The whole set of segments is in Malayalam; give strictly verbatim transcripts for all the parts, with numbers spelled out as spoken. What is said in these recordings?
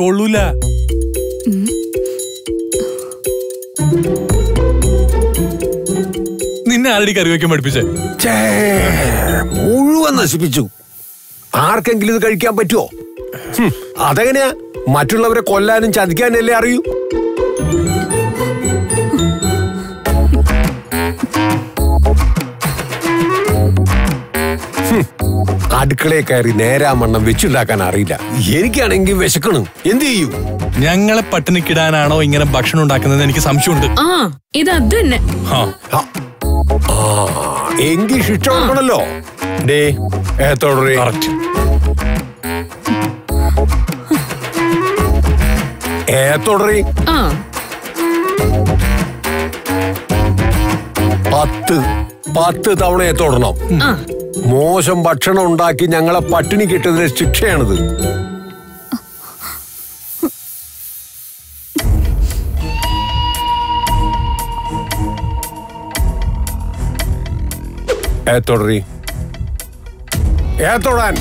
കൊള്ളൂല. നിന്നെ ആരടി കറി വെക്കാൻ പഠിപ്പിച്ചേ? മുഴുവൻ നശിപ്പിച്ചു. ആർക്കെങ്കിലും ഇത് കഴിക്കാൻ പറ്റുമോ? അതെങ്ങനെയാ? മറ്റുള്ളവരെ കൊല്ലാനും ചതിക്കാനല്ലേ അറിയൂ. അടുക്കളയെ കയറി നേരാമണ്ണം വെച്ചുണ്ടാക്കാൻ അറിയില്ല. എനിക്കാണെങ്കിൽ വിശക്കണം, എന്ത് ചെയ്യും? ഞങ്ങളെ പട്ടിണിക്കിടാനാണോ ഇങ്ങനെ ഭക്ഷണം ഉണ്ടാക്കുന്നത്? എനിക്ക് സംശയമുണ്ട്. ഇംഗ്ലീഷ് ഇഷ്ടമാണല്ലോ. പത്ത് പത്ത് തവണ തുടരണം. മോശം ഭക്ഷണം ഉണ്ടാക്കി ഞങ്ങളെ പട്ടിണി കിട്ടുന്നതിന് ശിക്ഷയാണിത്. ഏത്തോടറി ഏത്തോടാൻ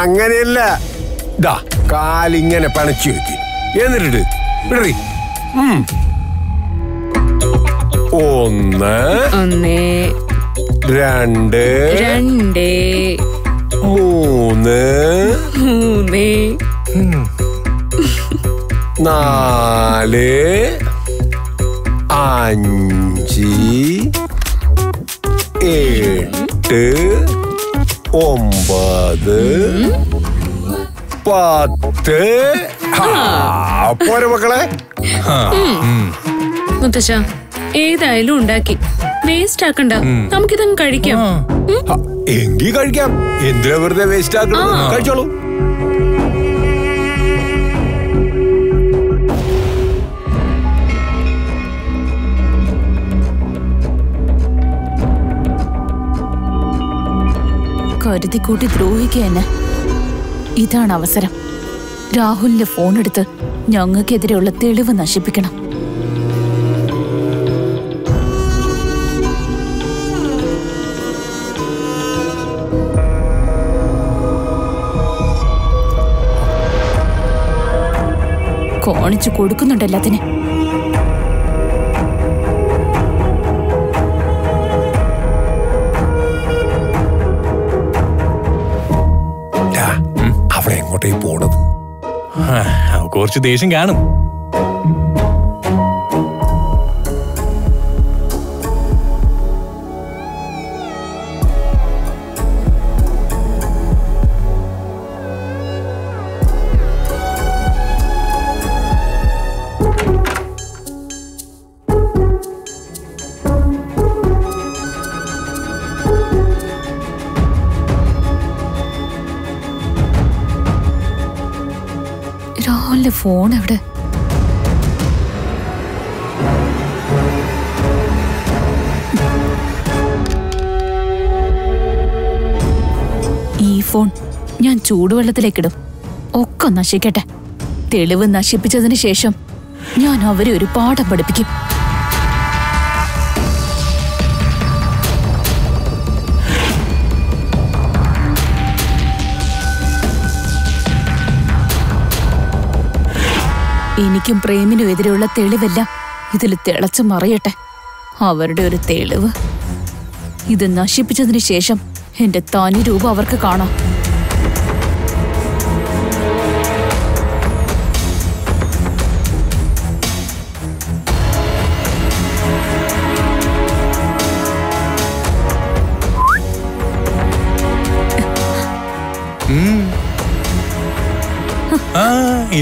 അങ്ങനെയല്ല. ദാ കാലിങ്ങനെ പണച്ചു വെക്ക്, എന്നിട്ട് ഇടറി. ഒന്ന് ഒന്ന് രണ്ട് രണ്ട് മൂന്ന് മൂന്ന് നാല് അഞ്ച് എട്ട് ഒമ്പത് പത്ത്. പോരെ മക്കളെ. മുത്തശ്ശ ഏതായാലും ഉണ്ടാക്കി വേസ്റ്റ് ആക്കണ്ട, നമുക്കിതങ്ങ് കഴിക്കാം. എങ്കിൽ കഴിക്കാം, എന്തിനാ വെറുതെ വേസ്റ്റ് ആക്കണം, കഴിച്ചോളൂ. കരുതി കൂട്ടി ദ്രോഹിക്കുക തന്നെ. ഇതാണ് അവസരം. രാഹുലിന്റെ ഫോൺ എടുത്ത് ഞങ്ങൾക്കെതിരെയുള്ള തെളിവ് നശിപ്പിക്കണം. കോണിച്ചു കൊടുക്കുന്നുണ്ട് എല്ലാത്തിനും. അവിടെ എങ്ങോട്ടേ പോണത്? കുറച്ച് ദേഷ്യം കാണും. ഫോൺ എവിടെ? ഈ ഫോൺ ഞാൻ ചൂടുവെള്ളത്തിലേക്കിടും, ഒക്കെ നശിക്കട്ടെ. തെളിവ് നശിപ്പിച്ചതിന് ശേഷം ഞാൻ അവരെ ഒരു പാഠം പഠിപ്പിക്കും. എനിക്കും പ്രേമിനും എതിരെയുള്ള തെളിവെല്ലാം ഇതിൽ തിളച്ചു മറിയട്ടെ. അവരുടെ ഒരു തെളിവ് ഇത് നശിപ്പിച്ചതിന് ശേഷം എന്റെ തനി രൂപം അവർക്ക് കാണാം.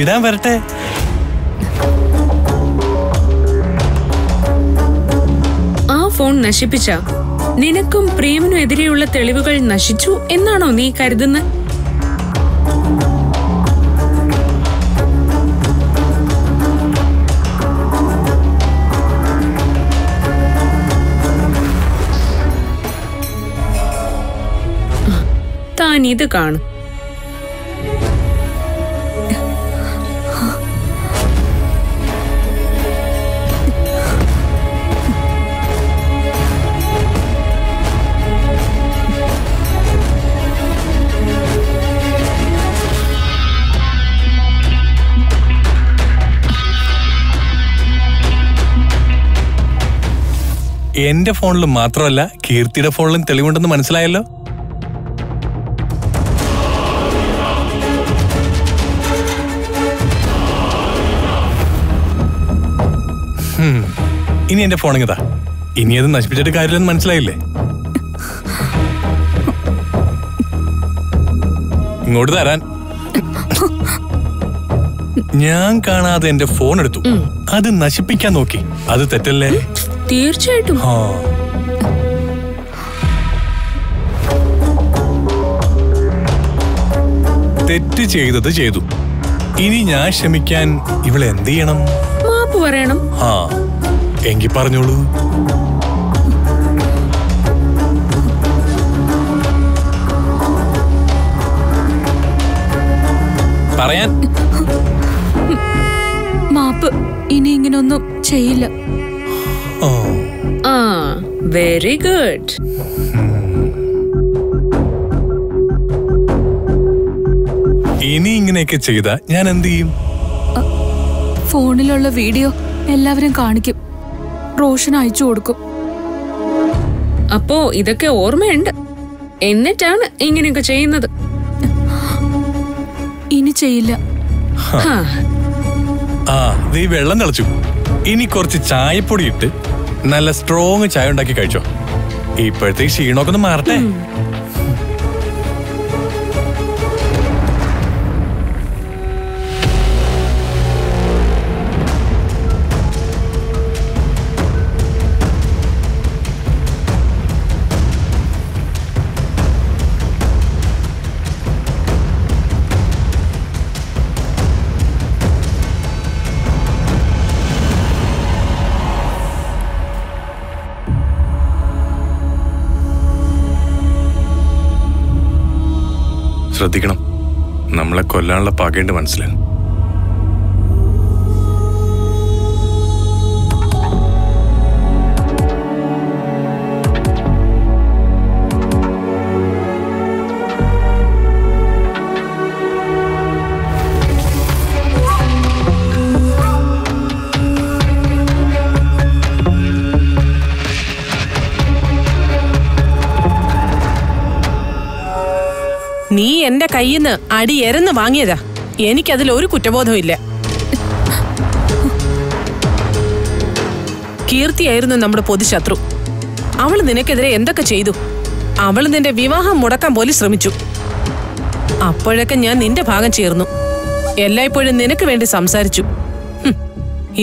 ഇടാൻ വരട്ടെ. ഫോൺ നശിപ്പിച്ച നിനക്കും പ്രേമിനും എതിരെയുള്ള തെളിവുകൾ നശിച്ചു എന്നാണോ നീ കരുതുന്നത്? താൻ ഇത് കാണും. എന്റെ ഫോണിലും മാത്രമല്ല കീർത്തിയുടെ ഫോണിലും തെളിവുണ്ടെന്ന് മനസ്സിലായല്ലോ. ഇനി എന്റെ ഫോണിങ്ങതാ, ഇനി അത് നശിപ്പിച്ചിട്ട് കാര്യമില്ലെന്ന് മനസ്സിലായില്ലേ? ഇങ്ങോട്ട് തരാൻ ഞാൻ കാണാതെ എന്റെ ഫോൺ എടുത്തു, അത് നശിപ്പിക്കാൻ നോക്കി. അത് തെറ്റല്ലേ? തീർച്ചയായിട്ടും. തെറ്റ് ചെയ്തത് ചെയ്തു, ഇനി ഞാൻ ക്ഷമിക്കാൻ ഇവളെ എന്ത് ചെയ്യണം? മാപ്പ് പറയണം. ആ, എങ്കിൽ പറഞ്ഞോളൂ. പറയാൻ മാപ്പ് ഇനി ഇങ്ങനൊന്നും ചെയ്യില്ല. Very good. ഇനി ഇങ്ങനെയൊക്കെ ചെയ്താ ഞാൻ എന്ത് ചെയ്യും? ഫോണിലുള്ള വീഡിയോ എല്ലാവരും കാണിക്കും, റോഷൻ അയച്ചു കൊടുക്കും. അപ്പോ ഇതൊക്കെ ഓർമ്മയുണ്ട്, എന്നിട്ടാണ് ഇങ്ങനെയൊക്കെ ചെയ്യുന്നത്. ഇനി ചെയ്യില്ല. ആ, നീ വെള്ളം തളിച്ചു. ഇനി കുറച്ച് ചായപ്പൊടി ഇട്ട് നല്ല സ്ട്രോങ് ചായ ഉണ്ടാക്കി കഴിച്ചോ. ഇപ്പോഴത്തേക്ക് ക്ഷീണമൊക്കെ ഒന്ന് മാറട്ടെ. ശ്രദ്ധിക്കണം, നമ്മളെ കൊല്ലാനുള്ള പകയുണ്ട് മനസ്സിലായി. നീ എന്റെ കയ്യിന്ന് അടി എരന്ന് വാങ്ങിയതാ, എനിക്കതിൽ ഒരു കുറ്റബോധവും ഇല്ല. കീർത്തിയായിരുന്നു നമ്മുടെ പൊതുശത്രു. അവള് നിനക്കെതിരെ എന്തൊക്കെ ചെയ്തു? അവള് നിന്റെ വിവാഹം മുടക്കാൻ പോലും ശ്രമിച്ചു. അപ്പോഴൊക്കെ ഞാൻ നിന്റെ ഭാഗം ചേർന്നു, എല്ലായ്പ്പോഴും നിനക്ക് വേണ്ടി സംസാരിച്ചു.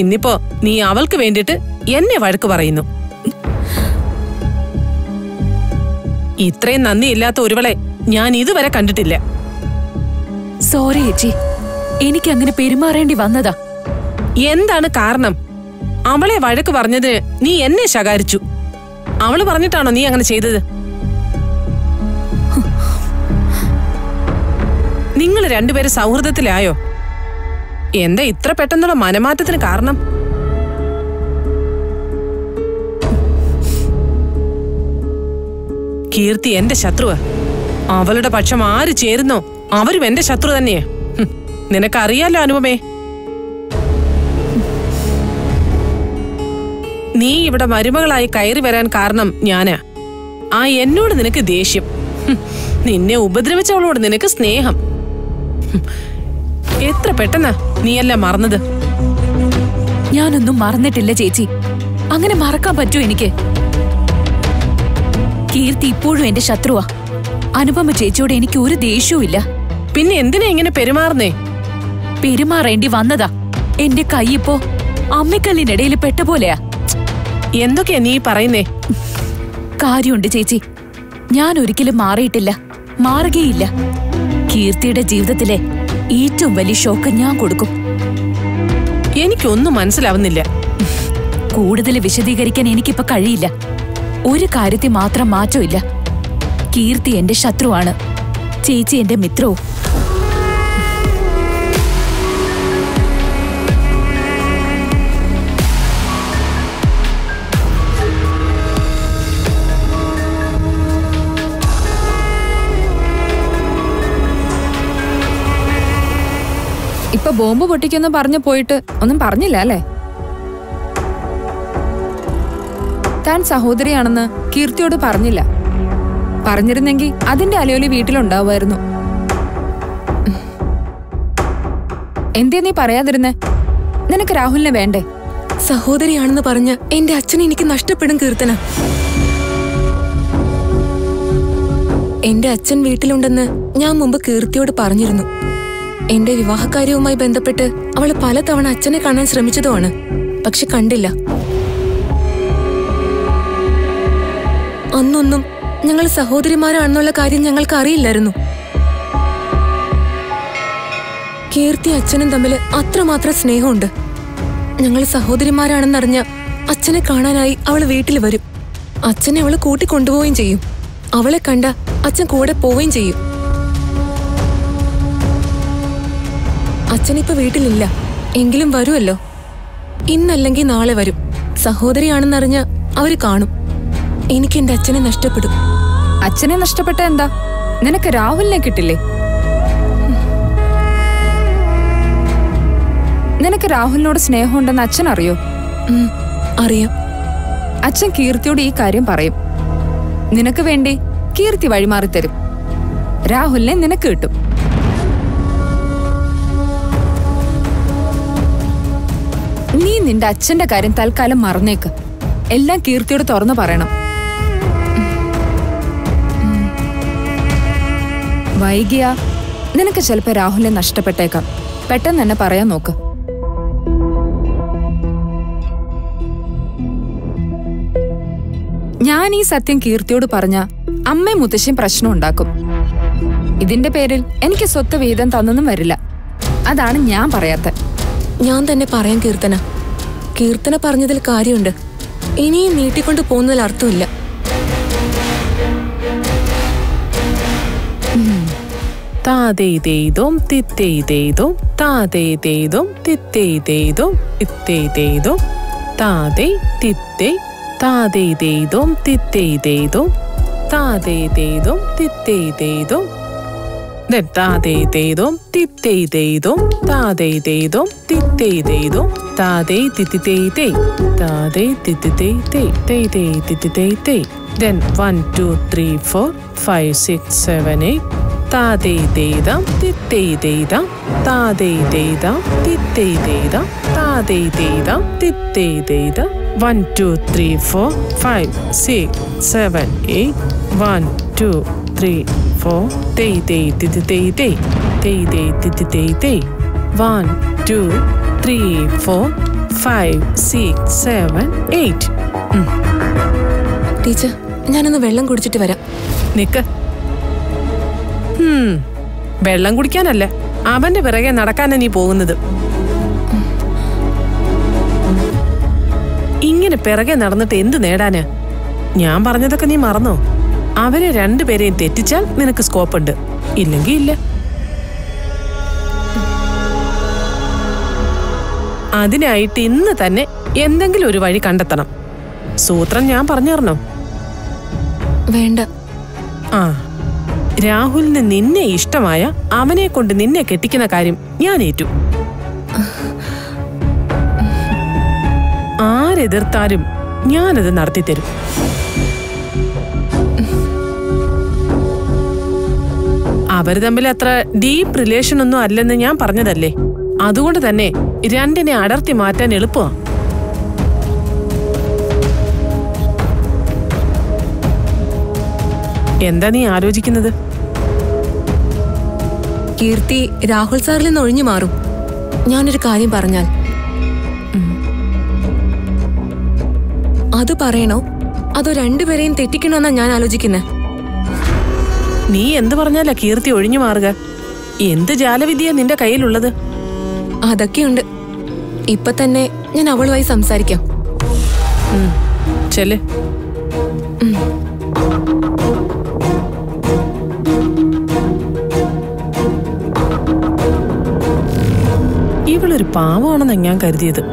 ഇന്നിപ്പോ നീ അവൾക്ക് വേണ്ടിയിട്ട് എന്നെ വഴക്ക് പറയുന്നു. ഇത്രയും നന്ദിയില്ലാത്ത ഒരുവളെ ഞാൻ ഇതുവരെ കണ്ടിട്ടില്ല. സോറി ചേച്ചി, എനിക്ക് അങ്ങനെ പെരുമാറേണ്ടി വന്നതാ. എന്താണ് കാരണം? അവളെ വഴക്ക് പറഞ്ഞതിന് നീ എന്നെ ശകാരിച്ചു. അവള് പറഞ്ഞിട്ടാണോ നീ അങ്ങനെ ചെയ്തത്? നിങ്ങൾ രണ്ടുപേരെ സൗഹൃദത്തിലായോ? എന്താ ഇത്ര പെട്ടെന്നുള്ള മനമാറ്റത്തിന് കാരണം? കീർത്തി എന്റെ ശത്രുവാ. അവളുടെ പക്ഷം ആര് ചേരുന്നോ അവരും എന്റെ ശത്രു തന്നെയാ. നിനക്കറിയാലോ അനുപമേ. നീ ഇവിടെ മരുമകളായി കയറി വരാൻ കാരണം ഞാനാ. ആ എന്നോട് നിനക്ക് ദേഷ്യം, നിന്നെ ഉപദ്രവിച്ചവളോട് നിനക്ക് സ്നേഹം. എത്ര പെട്ടെന്നാ നീയല്ല മറന്നത്. ഞാനൊന്നും മറന്നിട്ടില്ല ചേച്ചി, അങ്ങനെ മറക്കാൻ പറ്റൂ എനിക്ക്? കീർത്തി ഇപ്പോഴും എന്റെ ശത്രുവാ. അനുപമ ചേച്ചിയോട് എനിക്ക് ഒരു ദേഷ്യവും ഇല്ല. പിന്നെ എന്തിനാ ഇങ്ങനെ പെരുമാറുന്നേ? പെരുമാറേണ്ടി വന്നതാ. എന്റെ കൈ ഇപ്പോ അമ്മിക്കല്ലിനിടയിൽ പെട്ട പോലെയാ. എന്തൊക്കെയാ നീ പറയുന്നേ? കാര്യമുണ്ട് ചേച്ചി, ഞാൻ ഒരിക്കലും മാറിയിട്ടില്ല, മാറുകയില്ല. കീർത്തിയുടെ ജീവിതത്തിലെ ഏറ്റവും വലിയ ഷോക്ക് ഞാൻ കൊടുക്കും. എനിക്കൊന്നും മനസ്സിലാവുന്നില്ല. കൂടുതൽ വിശദീകരിക്കാൻ എനിക്കിപ്പോ കഴിയില്ല. ഒരു കാര്യത്തെ മാത്രം മാറ്റമില്ല. കീർത്തി എന്റെ ശത്രുവാണ്, ചേച്ചി എന്റെ മിത്രവും. ഇപ്പൊ ബോംബ് പൊട്ടിക്കുന്ന പറഞ്ഞു പോയിട്ട് ഒന്നും പറഞ്ഞില്ല അല്ലേ? താൻ സഹോദരിയാണെന്ന് കീർത്തിയോട് പറഞ്ഞില്ല. പറഞ്ഞിരുന്നെങ്കിൽ അതിന്റെ അലയൊലി വീട്ടിലുണ്ടാവുമായിരുന്നു. എന്തേ നീ പറയാതിരുന്നേ? നിനക്ക് രാഹുലിനെ വേണ്ടേ? സഹോദരിയാണെന്ന് പറഞ്ഞ് എന്റെ അച്ഛനെ എനിക്ക് നഷ്ടപ്പെടും കീർത്തന. എന്റെ അച്ഛൻ വീട്ടിലുണ്ടെന്ന് ഞാൻ മുമ്പ് കീർത്തിയോട് പറഞ്ഞിരുന്നു. എന്റെ വിവാഹകാര്യവുമായി ബന്ധപ്പെട്ട് അവൾ പലതവണ അച്ഛനെ കാണാൻ ശ്രമിച്ചതുമാണ്, പക്ഷെ കണ്ടില്ല. അന്നൊന്നും ഞങ്ങൾ സഹോദരിമാരാണെന്നുള്ള കാര്യം ഞങ്ങൾക്ക് അറിയില്ലായിരുന്നു. കീർത്തി അച്ഛനും തമ്മിൽ അത്രമാത്രം സ്നേഹമുണ്ട്. ഞങ്ങൾ സഹോദരിമാരാണെന്നറിഞ്ഞ അച്ഛനെ കാണാനായി അവൾ വീട്ടിൽ വരും. അച്ഛനെ അവൾ കൂട്ടിക്കൊണ്ടുപോവുകയും ചെയ്യും. അവളെ കണ്ട അച്ഛൻ കൂടെ പോവുകയും ചെയ്യും. അച്ഛനിപ്പോ വീട്ടിലില്ല, എങ്കിലും വരുമല്ലോ. ഇന്നല്ലെങ്കിൽ നാളെ വരും. സഹോദരിയാണെന്നറിഞ്ഞ് അവര് കാണും. എനിക്ക് എന്റെ അച്ഛനെ നഷ്ടപ്പെടും. അച്ഛനെ നഷ്ടപ്പെട്ട എന്താ? നിനക്ക് രാഹുലിനെ കിട്ടില്ലേ? നിനക്ക് രാഹുലിനോട് സ്നേഹമുണ്ടെന്ന് അച്ഛൻ അറിയോ? അറിയാം. അച്ഛൻ കീർത്തിയോട് ഈ കാര്യം പറയും. നിനക്ക് വേണ്ടി കീർത്തി വഴിമാറിത്തരും. രാഹുലിനെ നിനക്ക് കിട്ടും. നീ നിന്റെ അച്ഛന്റെ കാര്യം തൽക്കാലം മറന്നേക്ക്. എല്ലാം കീർത്തിയോട് തുറന്നു പറയണം. വൈകിയ നിനക്ക് ചിലപ്പോൾ രാഹുലിനെ നഷ്ടപ്പെട്ടേക്കാം. പെട്ടെന്ന് തന്നെ പറയാൻ നോക്ക്. ഞാൻ ഈ സത്യം കീർത്തിയോട് പറഞ്ഞ അമ്മയും മുത്തശ്ശിയും പ്രശ്നം ഉണ്ടാക്കും. ഇതിന്റെ പേരിൽ എനിക്ക് സ്വത്ത് വീതം തന്നൊന്നും വരില്ല. അതാണ് ഞാൻ പറയാത്ത. ഞാൻ തന്നെ പറയാൻ കീർത്തന. കീർത്തന പറഞ്ഞതിൽ കാര്യമുണ്ട്. ഇനിയും നീട്ടിക്കൊണ്ടു പോകുന്നതിൽ അർത്ഥമില്ല. താതേതേതും തിത്തേതേതും താതേതേതും തിത്തേതേതും ഇത്തേതേതും താതേ തിത്തേ താതേതേതും തിത്തേതേതും താതേതേതും തിത്തേതേതും താതേതേതും തിത്തേതേതും താതേതേതും തിത്തേതേതും താതേ തിത്തിതേതേ താതേ തിത്തിതേതേ തേതേ തിത്തിതേതേ then one two three four five six seven eight താതേതേതം തിത്തേതേതം താതേതേതം തിത്തേതേതം താതേതേതം തിത്തേതേതം one two three four five six seven eight one two three four തേ തേ തിത്തിതേതേ തേതേ തിത്തിതേതേ one two three four five six seven eight. Teacher, ഞാനൊന്ന് വെള്ളം കുടിച്ചിട്ട് വരാം. നിക്ക്. വെള്ളം കുടിക്കാനല്ല, അവന്റെ പിറകെ നടക്കാനാ നീ പോകുന്നത്. ഇങ്ങനെ പിറകെ നടന്നിട്ട് എന്ത് നേടാന്? ഞാൻ പറഞ്ഞതൊക്കെ നീ മറന്നോ? അവരെ രണ്ടുപേരെയും തെറ്റിച്ചാൽ നിനക്ക് സ്കോപ്പ് ഉണ്ട്, ഇല്ലെങ്കിൽ ഇല്ല. അതിനായിട്ട് ഇന്ന് തന്നെ എന്തെങ്കിലും ഒരു വഴി കണ്ടെത്തണം. സൂത്രം ഞാൻ പറഞ്ഞോ? വേണ്ട. ആ, രാഹുലിന് നിന്നെ ഇഷ്ടമായ അവനെ കൊണ്ട് നിന്നെ കെട്ടിക്കുന്ന കാര്യം ഞാൻ ഏറ്റു. ആരെതിർത്താലും ഞാനത് നടത്തിത്തരും. അവര് തമ്മിൽ അത്ര ഡീപ്പ് റിലേഷൻ ഒന്നും അല്ലെന്ന് ഞാൻ പറഞ്ഞതല്ലേ? അതുകൊണ്ട് തന്നെ രണ്ടിനെ അടർത്തി മാറ്റാൻ എളുപ്പമാണ്. എന്താ നീ ആലോചിക്കുന്നത്? കീർത്തി രാഹുൽ സാറിൽ നിന്ന് ഒഴിഞ്ഞു മാറും. ഞാനൊരു കാര്യം പറഞ്ഞാൽ അത് പറയണോ, അതോ രണ്ടുപേരെയും തെറ്റിക്കണമെന്നാ ഞാൻ ആലോചിക്കുന്നെ. നീ എന്ത് പറഞ്ഞാലാ കീർത്തി ഒഴിഞ്ഞു മാറുക? എന്ത് ജാലവിദ്യ നിന്റെ കയ്യിലുള്ളത്? അതൊക്കെയുണ്ട്. ഇപ്പൊ തന്നെ ഞാൻ അവളുമായി സംസാരിക്കാം. ചെല്. ഇവളൊരു പാവമാണെന്ന് ഞാൻ കരുതിയത്.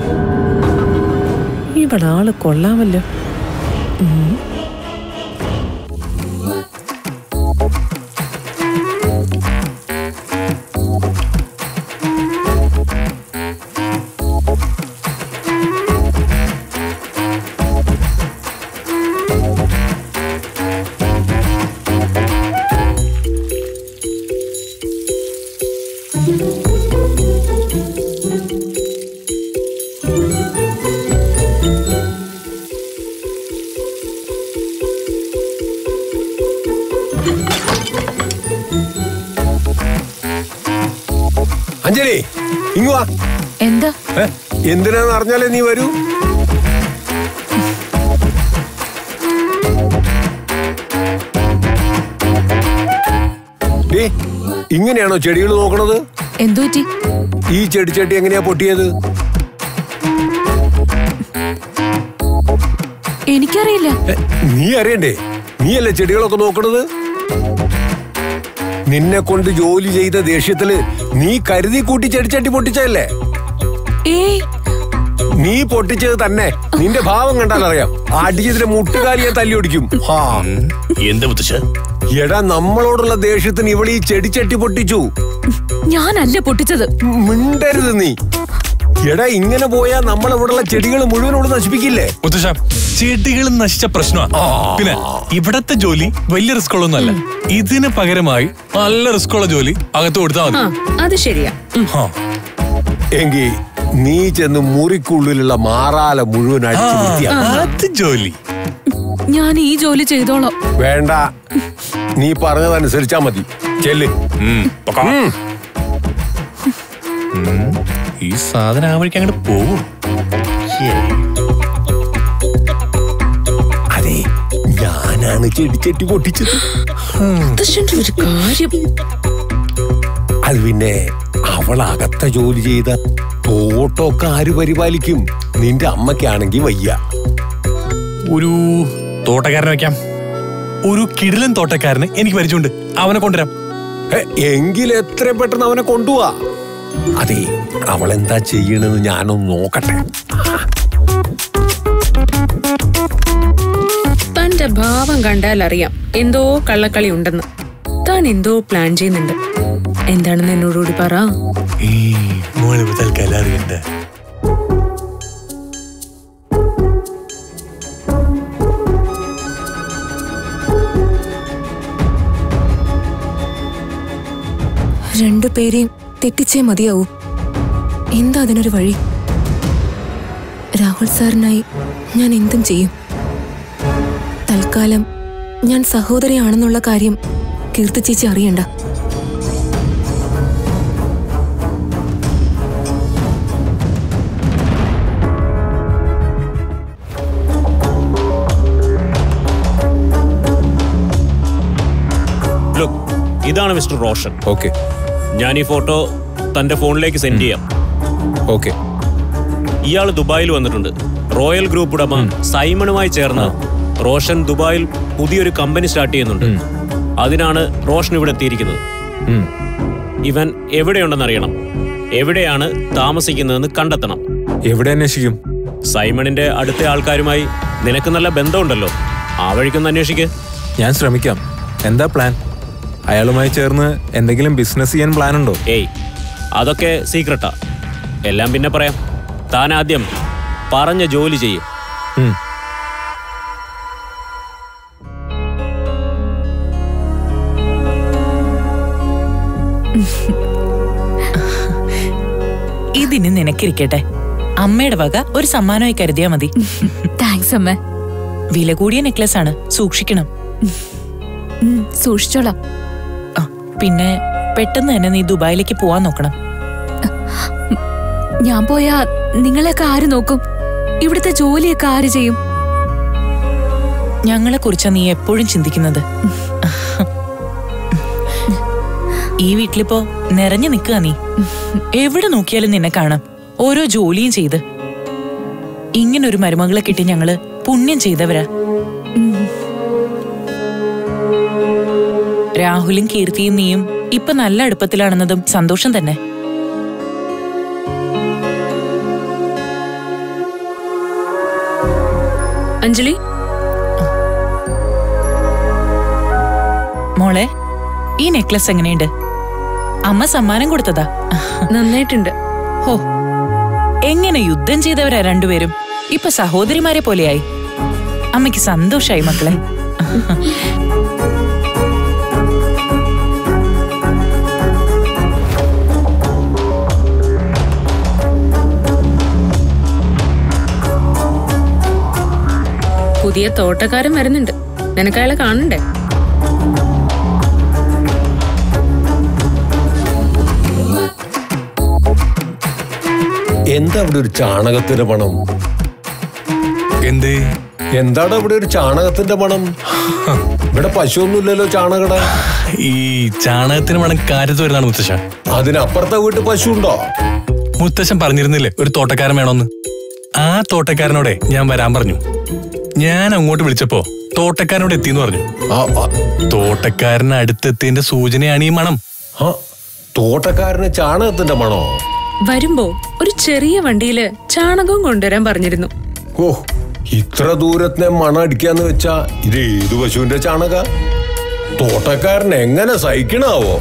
ഇവളാള് കൊള്ളാമല്ലോ. ഇങ്ങ് വാ. എന്താ എന്തിനാന്ന് അറിഞ്ഞാലേ നീ വരൂ. ഇങ്ങനെയാണോ ചെടികൾ നോക്കണത്? എന്തോ ഈ ചെടിച്ചട്ടി എങ്ങനെയാ പൊട്ടിയത്? എനിക്കറിയില്ല. നീ അറിയണ്ടേ? നീയല്ലേ ചെടികളൊക്കെ നോക്കണത്? നിന്നെ കൊണ്ട് ജോലി ചെയ്ത ദേഷ്യത്തില് നീ കരുതി കൂട്ടി ചെടിച്ചട്ടി പൊട്ടിച്ചല്ലേ? നീ പൊട്ടിച്ചത് തന്നെ. നിന്റെ ഭാവം കണ്ടാൽ അറിയാം. അടിച്ചതിന്റെ മുട്ടുകാലിയെ തല്ലി ഒടിക്കും. എടാ, നമ്മളോടുള്ള ദേഷ്യത്തിന് ഇവിടെ ഈ ചെടിച്ചട്ടി പൊട്ടിച്ചു. ഞാനല്ല പൊട്ടിച്ചത്. മിണ്ടരുത് നീ. എടാ, ഇങ്ങനെ പോയാ നമ്മൾ ഇവിടെയുള്ള ചെടികൾ മുഴുവനോട് നശിപ്പിക്കില്ലേ? മുത്തശ്ശാ, ചെടികൾ നശിച്ച പ്രശ്നമാണ്. പിന്നെ ഇവിടത്തെ ജോലി വലിയ റിസ്ക് ഉള്ളൊന്നല്ല. ഇതിന് പകരമായി നല്ല റിസ്ക് ഉള്ള ജോലി അകത്ത് കൊടുത്താൽ മതി. അത് ശരിയാ. എങ്കിൽ നീ ചെന്ന് മുറിക്കുള്ളിലുള്ള മാറാല മുഴുവൻ അടിച്ചു ജോലി. ഞാൻ ഈ ജോലി ചെയ്തോളാം. വേണ്ട, നീ പറഞ്ഞതനുസരിച്ചാ മതി. ചെല്ല്. ഈ സാധനം ആവഴിക്ക് അങ്ങോട്ട് പോകും. അതെ, ഞാനാണ് ചെടിച്ചട്ടി പൊട്ടിച്ചത്. അത് പിന്നെ അവളകത്തെ ജോലി ചെയ്ത തോട്ടൊക്കെ ആര് പരിപാലിക്കും? നിന്റെ അമ്മക്കാണെങ്കി വയ്യ. ഒരു തോട്ടക്കാരനെ വെക്കാം. ഒരു കിടിലൻ തോട്ടക്കാരന് എനിക്ക് പരിചയമുണ്ട്. അവനെ കൊണ്ടുവരാം. എങ്കിൽ എത്ര പെട്ടെന്ന് അവനെ കൊണ്ടുപോവാ. അതെ, അവളെന്താ ചെയ്യണെന്ന് ഞാനൊന്ന് നോക്കട്ടെ. തന്റെ ഭാവം കണ്ടാൽ അറിയാം എന്തോ കള്ളക്കളി ഉണ്ടെന്ന്. താൻ എന്തോ പ്ലാൻ ചെയ്യുന്നുണ്ട്. എന്താണെന്ന് എന്നോടുകൂടി പറ. രണ്ടുപേരെയും തെറ്റിച്ചേ മതിയാവൂ. എന്താ അതിനൊരു വഴി? രാഹുൽ സാറിനായി ഞാൻ എന്തും ചെയ്യും. തൽക്കാലം ഞാൻ സഹോദരിയാണെന്നുള്ള കാര്യം കീർത്തി ചേച്ചി അറിയണ്ട. ഇതാണ് മിസ്റ്റർ റോഷൻ. ഓക്കെ, ഞാൻ ഈ ഫോട്ടോ തന്റെ ഫോണിലേക്ക് സെൻഡ് ചെയ്യാം. ഓക്കെ. ഇയാൾ ദുബായിൽ വന്നിട്ടുണ്ട്. റോയൽ ഗ്രൂപ്പ് ഉടമ സൈമണുമായി ചേർന്ന് റോഷൻ ദുബായിൽ പുതിയൊരു കമ്പനി സ്റ്റാർട്ട് ചെയ്യുന്നുണ്ട്. അതിനാണ് റോഷൻ ഇവിടെ എത്തിയിരിക്കുന്നത്. ഇവൻ എവിടെയുണ്ടെന്ന് അറിയണം. എവിടെയാണ് താമസിക്കുന്നതെന്ന് കണ്ടെത്തണം. എവിടെ അന്വേഷിക്കും? സൈമണിന്റെ അടുത്ത ആൾക്കാരുമായി നിനക്ക് നല്ല ബന്ധമുണ്ടല്ലോ. ആ വഴിക്കൊന്ന് അന്വേഷിക്കേ. ഞാൻ ശ്രമിക്കാം. എന്താ പ്ലാൻ? അയാളുമായി ചേർന്ന് എന്തെങ്കിലും ബിസിനസ് ചെയ്യാൻ പ്ലാൻ ഉണ്ടോ? ഏയ്, അതൊക്കെ സീക്രട്ടാ. എല്ലാം പിന്നെ പറയാം. താൻ ആദ്യം പറഞ്ഞ ജോലി ചെയ്യും. ഇതിന് നിനക്കിരിക്കട്ടെ. അമ്മയുടെ വക ഒരു സമ്മാനമായി കരുതിയാ മതി. താങ്ക്സ് അമ്മ. വില കൂടിയ നെക്ലസ് ആണ്, സൂക്ഷിക്കണം. സൂക്ഷിച്ചോളാം. പിന്നെ പെട്ടെന്ന് തന്നെ നീ ദുബായിലേക്ക് പോവാൻ നോക്കണം. ഞാൻ പോയാ നിങ്ങളെയൊക്കെ ആര് നോക്കും? ഇവിടുത്തെ ജോലിയൊക്കെ ആര് ചെയ്യും? ഞങ്ങളെ കുറിച്ചാ നീ എപ്പോഴും ചിന്തിക്കുന്നത്. ഈ വീട്ടിലിപ്പോ നിറഞ്ഞു നിൽക്കുക. നീ എവിടെ നോക്കിയാലും നിന്നെ കാണാം, ഓരോ ജോലിയും ചെയ്ത്. ഇങ്ങനൊരു മരുമകളെ കിട്ടി ഞങ്ങള് പുണ്യം ചെയ്തവരാ. രാഹുലും കീർത്തിയും നീയും ഇപ്പൊ നല്ല അടുപ്പത്തിലാണെന്നതും സന്തോഷം തന്നെ. അഞ്ജലി മോളെ, ഈ നെക്ലസ് എങ്ങനെയുണ്ട്? അമ്മ സമ്മാനം കൊടുത്തതാ. നന്നായിട്ടുണ്ട്. ഹോ, എങ്ങനെ യുദ്ധം ചെയ്തവരാ രണ്ടുപേരും. ഇപ്പൊ സഹോദരിമാരെ പോലെയായി. അമ്മയ്ക്ക് സന്തോഷായി മക്കളെ. പുതിയ തോട്ടക്കാരൻ വരുന്നുണ്ട്. നിനക്ക് അയാളെ കാണണ്ടേ? എന്താ അവിടെ ഒരു ചാണകത്തിന്റെ മണം? എന്തേ എന്താണ് ഇവിടെ ഒരു ചാണകത്തിന്റെ മണം? ഇവിടെ പശു ഒന്നുമില്ലല്ലോ. ചാണകട ഈ ചാണകത്തിന് മണം കാരത്ത് വരുന്നതാണ് മുത്തശ്ശ. അതിനപ്പുറത്തെ വീട്ടിൽ പശു ഉണ്ടോ? മുത്തശ്ശൻ പറഞ്ഞിരുന്നില്ലേ ഒരു തോട്ടക്കാരൻ വേണമെന്ന്? ആ തോട്ടക്കാരനോടെ ഞാൻ വരാൻ പറഞ്ഞു. ഞാൻ അങ്ങോട്ട് വിളിച്ചപ്പോ തോട്ടക്കാരനോട് എത്തിന്ന് പറഞ്ഞു. തോട്ടക്കാരന് അടുത്തെത്തിന്റെ സൂചനയാണ് ഈ മണം. തോട്ടക്കാരന് ചാണകത്തിന്റെ മണോ? വരുമ്പോ ഒരു ചെറിയ വണ്ടിയില് ചാണകവും കൊണ്ടുവരാൻ പറഞ്ഞിരുന്നു. ഓ, ഇത്ര ദൂരത്തിനെ മണം അടിക്കാന്ന് വെച്ചാ ഇത് ഏത് പശുവിന്റെ ചാണക? തോട്ടക്കാരൻ എങ്ങനെ സഹിക്കണാവോ?